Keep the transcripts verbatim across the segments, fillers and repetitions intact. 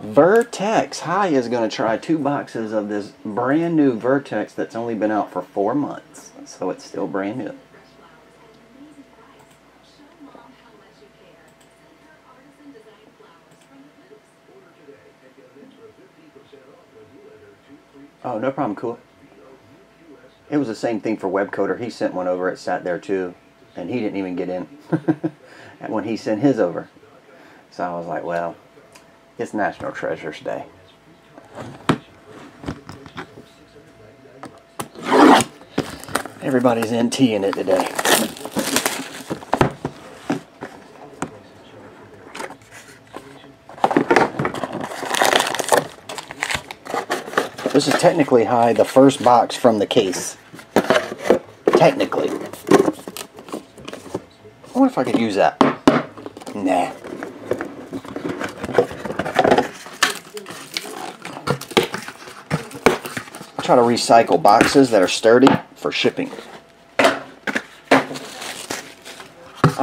Vertex. Hi is going to try two boxes of this brand new Vertex that's only been out for four months. So it's still brand new. Oh, no problem, cool. It was the same thing for Webcoder. He sent one over. It sat there too. And he didn't even get in when he sent his over. So I was like, well, it's National Treasures Day. Everybody's NTing it today. This is technically, Hi, the first box from the case. Technically. I wonder if I could use that. Nah. I try to recycle boxes that are sturdy for shipping. I'm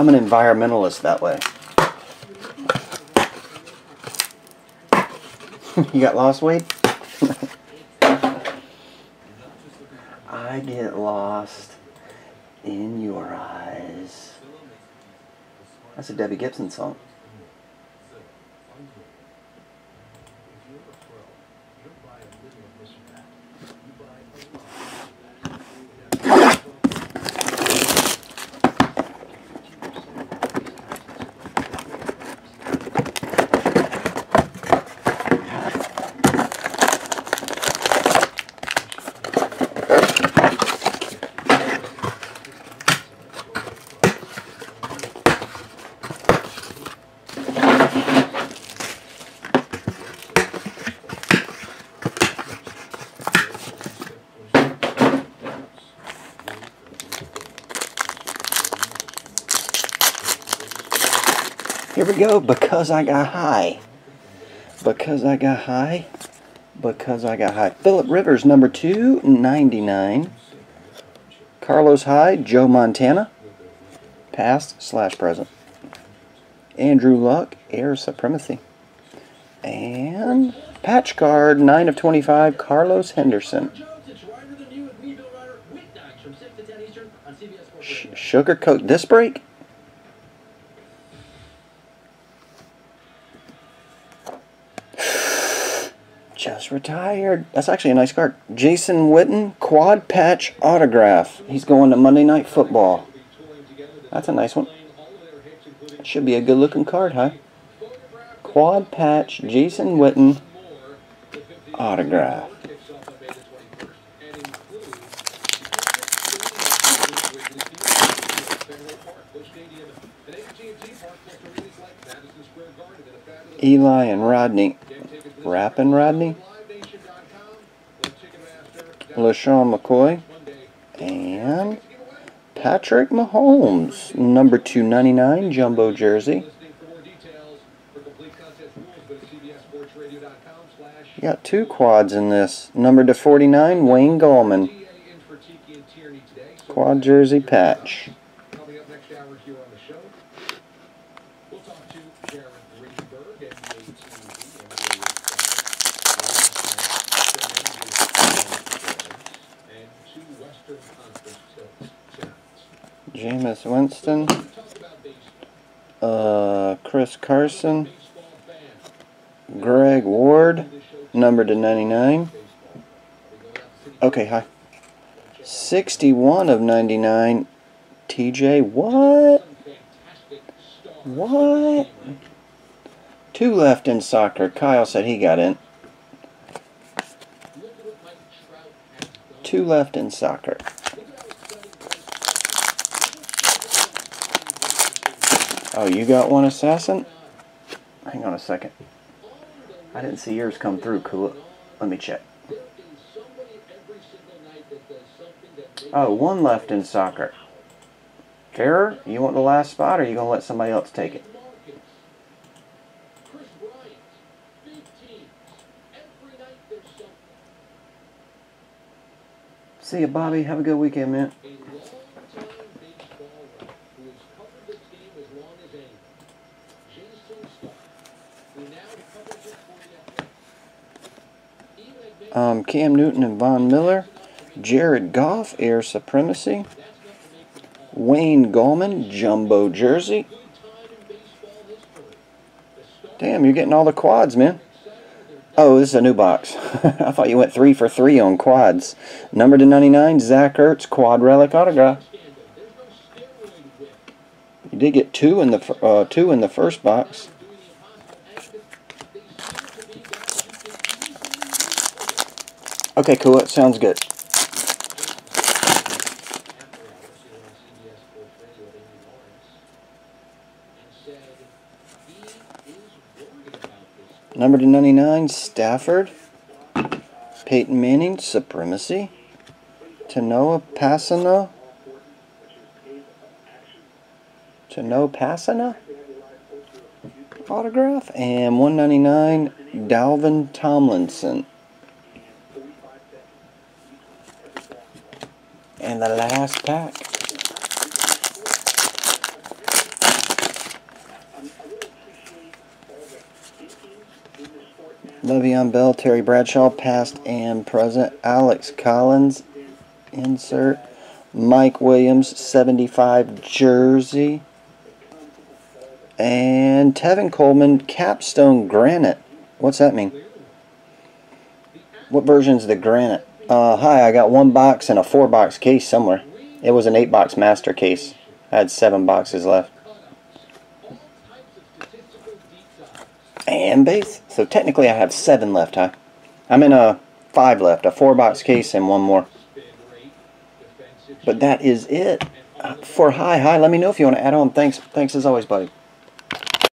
an environmentalist that way. You got lost, Wade? I get lost in your eyes. That's a Debbie Gibson song. Here we go, because I got high. Because I got high. Because I got high. Phillip Rivers, number two ninety-nine. Carlos Hyde, Joe Montana. Past slash present. Andrew Luck, Air Supremacy. And patch card, nine of twenty-five, Carlos Henderson. Sh Sugarcoat this break? Just retired. That's actually a nice card. Jason Witten, quad patch autograph. He's going to Monday Night Football. That's a nice one. Should be a good looking card, huh? Quad patch, Jason Witten, autograph. Eli and Rodney. Rappin' Rodney, LeSean McCoy, and Patrick Mahomes, number two ninety-nine, jumbo jersey. You got two quads in this. Number two forty-nine, Wayne Gallman, quad jersey patch. Jameis Winston, uh, Chris Carson, Greg Ward, number two ninety-nine. Okay, hi. sixty-one of ninety-nine, T J, what? What? Two left in soccer. Kyle said he got in. Two left in soccer. Oh, you got one, Assassin? Hang on a second. I didn't see yours come through, cool. Let me check. Oh, one left in soccer. Terror, you want the last spot, or are you going to let somebody else take it? See you, Bobby. Have a good weekend, man. Um, Cam Newton and Von Miller. Jared Goff, Air Supremacy. Wayne Gallman, Jumbo Jersey. Damn, you're getting all the quads, man. Oh, this is a new box. I thought you went three for three on quads. Number to ninety-nine, Zach Ertz, Quad Relic Autograph. You did get two in the uh, two in the first box. Okay, cool. That sounds good. Number to ninety-nine, Stafford. Peyton Manning, Supremacy. Tanoh Kpassagnon. Tanoh Kpassagnon autograph. And one ninety-nine, Dalvin Tomlinson. And the last pack. Le'Veon Bell, Terry Bradshaw, past and present. Alex Collins, insert. Mike Williams, seventy-five, jersey. And Tevin Coleman, Capstone Granite. What's that mean? What version's the Granite? Uh, hi, I got one box and a four box case somewhere. It was an eight box master case. I had seven boxes left. And base. So technically I have seven left, huh? I'm in a five left, a four box case and one more. But that is it for hi. Hi, let me know if you want to add on. Thanks. Thanks as always, buddy.